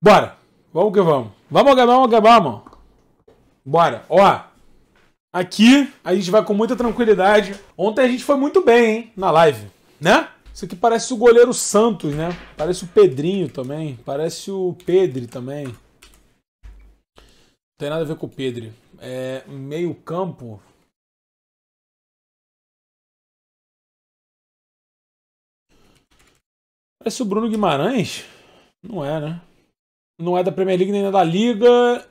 Bora. Vamos que vamos. Vamos, bora. Ó. Aqui a gente vai com muita tranquilidade. Ontem a gente foi muito bem, hein? Na live, né? Isso aqui parece o goleiro Santos, né? Parece o Pedrinho também. Parece o Pedri também. Não tem nada a ver com o Pedri. É meio campo. Parece o Bruno Guimarães? Não é, né? Não é da Premier League nem é da Liga.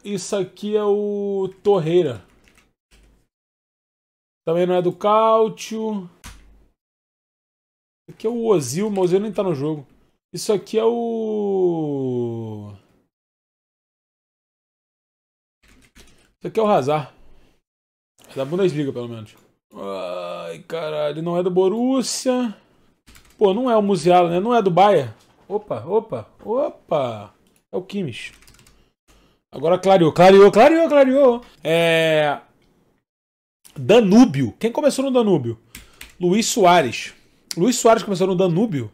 Isso aqui é o Torreira. Também não é do Cáutio. Aqui é o Ozil, mas o Ozil nem tá no jogo. Isso aqui é o... Isso aqui é o Hazard. É da Bundesliga, pelo menos. Ai, caralho. Não é do Borussia. Pô, não é o Musiala, né? Não é do Bayern. Opa, opa, opa. É o Kimmich. Agora clareou, clareou, clareou, clareou. É... Danúbio. Quem começou no Danúbio? Luiz Soares. Luiz Soares começou no Danúbio.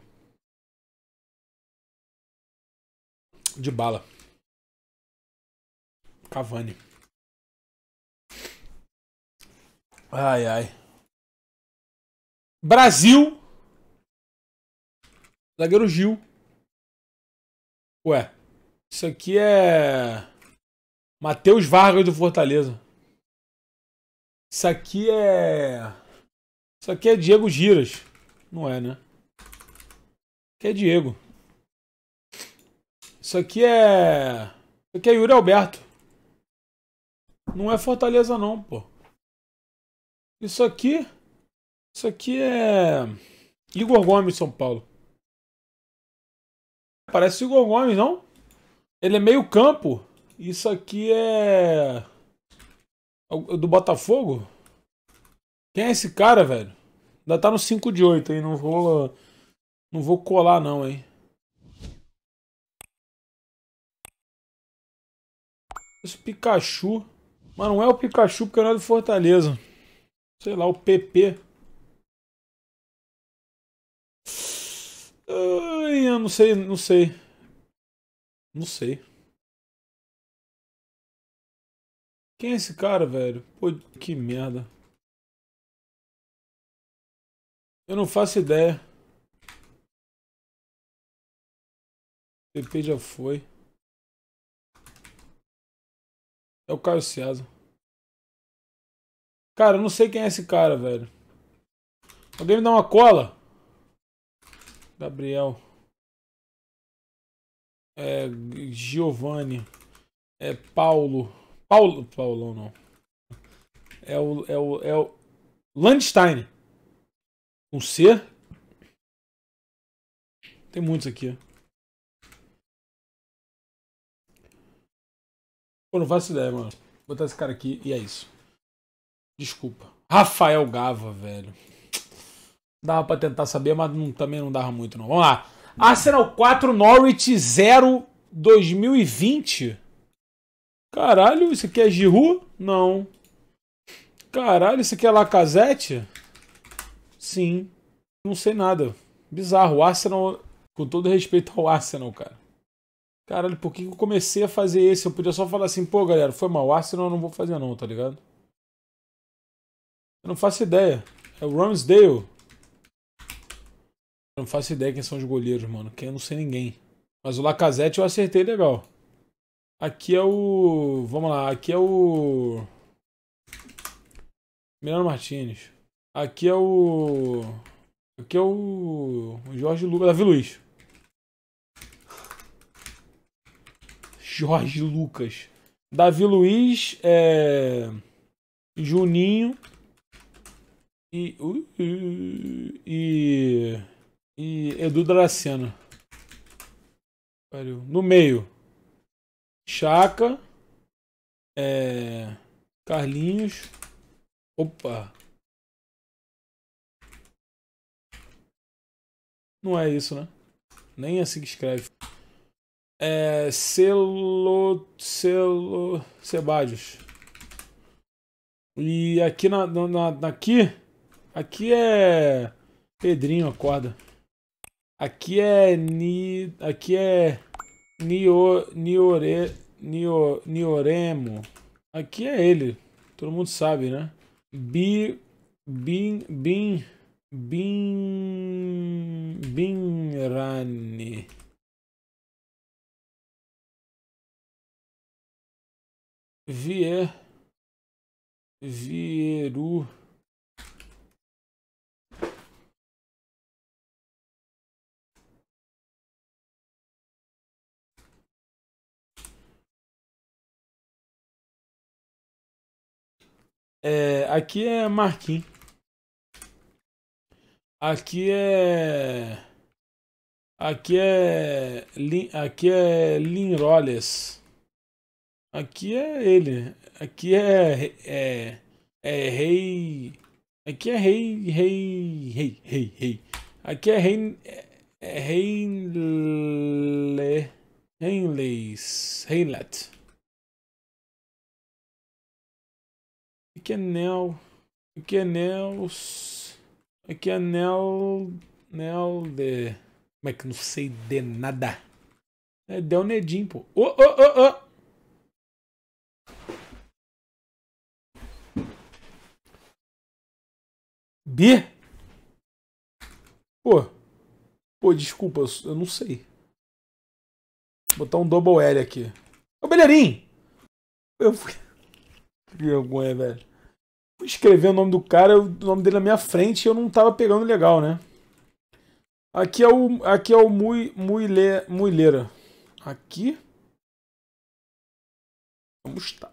De bala. Cavani. Ai, ai. Brasil. Zagueiro Gil. Ué. Isso aqui é... Matheus Vargas do Fortaleza. Isso aqui é... Isso aqui é Diego Giras. Não é, né? Aqui é Diego. Isso aqui é... Isso aqui é Yuri Alberto. Não é Fortaleza não, pô. Isso aqui... Isso aqui é... Igor Gomes, São Paulo. Parece o Igor Gomes, não? Ele é meio campo. Isso aqui é... Do Botafogo? Quem é esse cara, velho? Ainda tá no 5/8 aí, não vou... Não vou colar não, hein? Esse Pikachu... Mas não é o Pikachu porque não é do Fortaleza. Sei lá, o PP. Ai, eu não sei, não sei. Não sei. Quem é esse cara, velho? Pô, que merda. Eu não faço ideia. O PP já foi. É o Carlos Ciasa. Cara, eu não sei quem é esse cara, velho. Alguém me dá uma cola? Gabriel. É... Giovanni. É Paulo. Paulo... Paulão, não. É o Landstein. Um C. Tem muitos aqui. Pô, não faço ideia, mano. Vou botar esse cara aqui e é isso. Desculpa. Rafael Gava, velho. Dava pra tentar saber, mas não, também não dava muito, não. Vamos lá. Arsenal 4, Norwich 0, 2020. Caralho, isso aqui é Giroud? Não. Caralho, isso aqui é Lacazette? Sim. Não sei nada. Bizarro. O Arsenal, com todo respeito ao Arsenal, cara. Caralho, por que eu comecei a fazer esse? Eu podia só falar assim, pô, galera, foi mal. O Arsenal eu não vou fazer não, tá ligado? Eu não faço ideia. É o Ramsdale. Eu não faço ideia quem são os goleiros, mano. Quem eu não sei ninguém. Mas o Lacazette eu acertei legal. Aqui é o... Vamos lá. Aqui é o... Mirano Martinez. Aqui é o... Aqui é o... Jorge Lucas. Davi Luiz. Jorge Lucas. Davi Luiz. É... Juninho. E Edu Dracena. No meio. Chaka, Carlinhos, opa, não é isso, né? Nem assim que escreve. Sebadios. E aqui aqui é Pedrinho, acorda. Aqui é Nioremo. Aqui é ele. Todo mundo sabe, né? Binrani. Vieru. Aqui é Marquinhos. Aqui é Linroles. Aqui é ele. Aqui é rei. Aqui é rei. Aqui é rei. Reinlet. Aqui é Nel. Aqui é Nels. Aqui é Nel de. Como é que eu não sei de nada? É Del Nedim, pô. B? Pô, desculpa, eu não sei. Vou botar um double L aqui. Ô, Belheirinho! Eu fui. Que vergonha, velho. Fui escrever o nome do cara, o nome dele na minha frente e eu não tava pegando legal, né? Aqui é o Muileira. Aqui?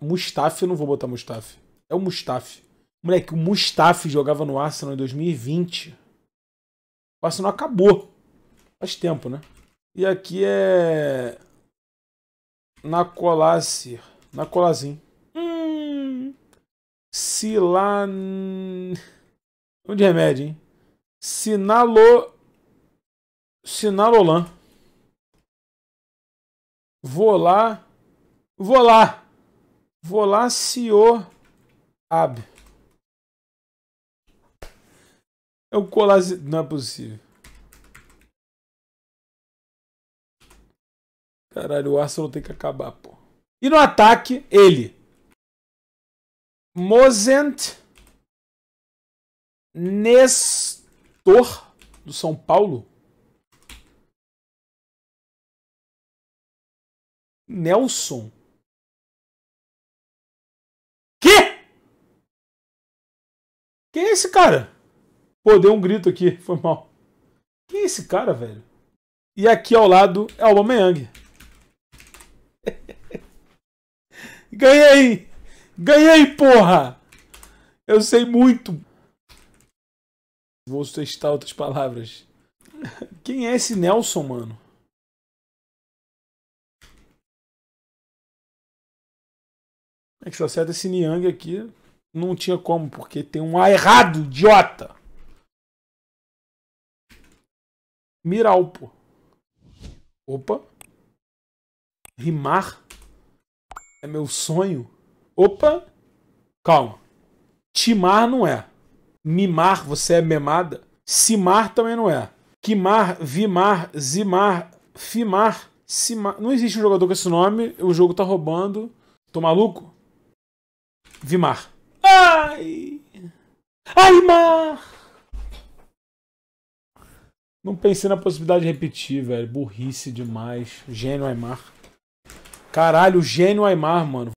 Mustafa, eu não vou botar Mustafa. É o Mustafa. Moleque, o Mustafa jogava no Arsenal em 2020. O Arsenal acabou. Faz tempo, né? E aqui é... Nacolazin. Onde remédio, hein? Sinalolan. Vou lá, senhor Ab. É o Colazin. Não é possível. Caralho, o Arsenal tem que acabar, pô. E no ataque, ele. Mozent Nestor do São Paulo. Nelson. Quem é esse cara? Pô, deu um grito aqui, foi mal. Quem é esse cara, velho? E aqui ao lado é o Aubameyang. Ganhei! Ganhei, porra! Eu sei muito. Vou testar outras palavras. Quem é esse Nelson, mano? É que se acerta esse Niang aqui, não tinha como, porque tem um A errado, idiota! Miralpo. Opa. Rimar. É meu sonho. Opa, calma. Timar não é. Mimar, você é memada. Simar também não é. Quimar, Vimar, Zimar, Fimar, Simar. Não existe um jogador com esse nome. O jogo tá roubando. Tô maluco? Vimar. Ai! Aimar! Não pensei na possibilidade de repetir, velho. Burrice demais. Gênio Aimar. Caralho, gênio Aimar, mano.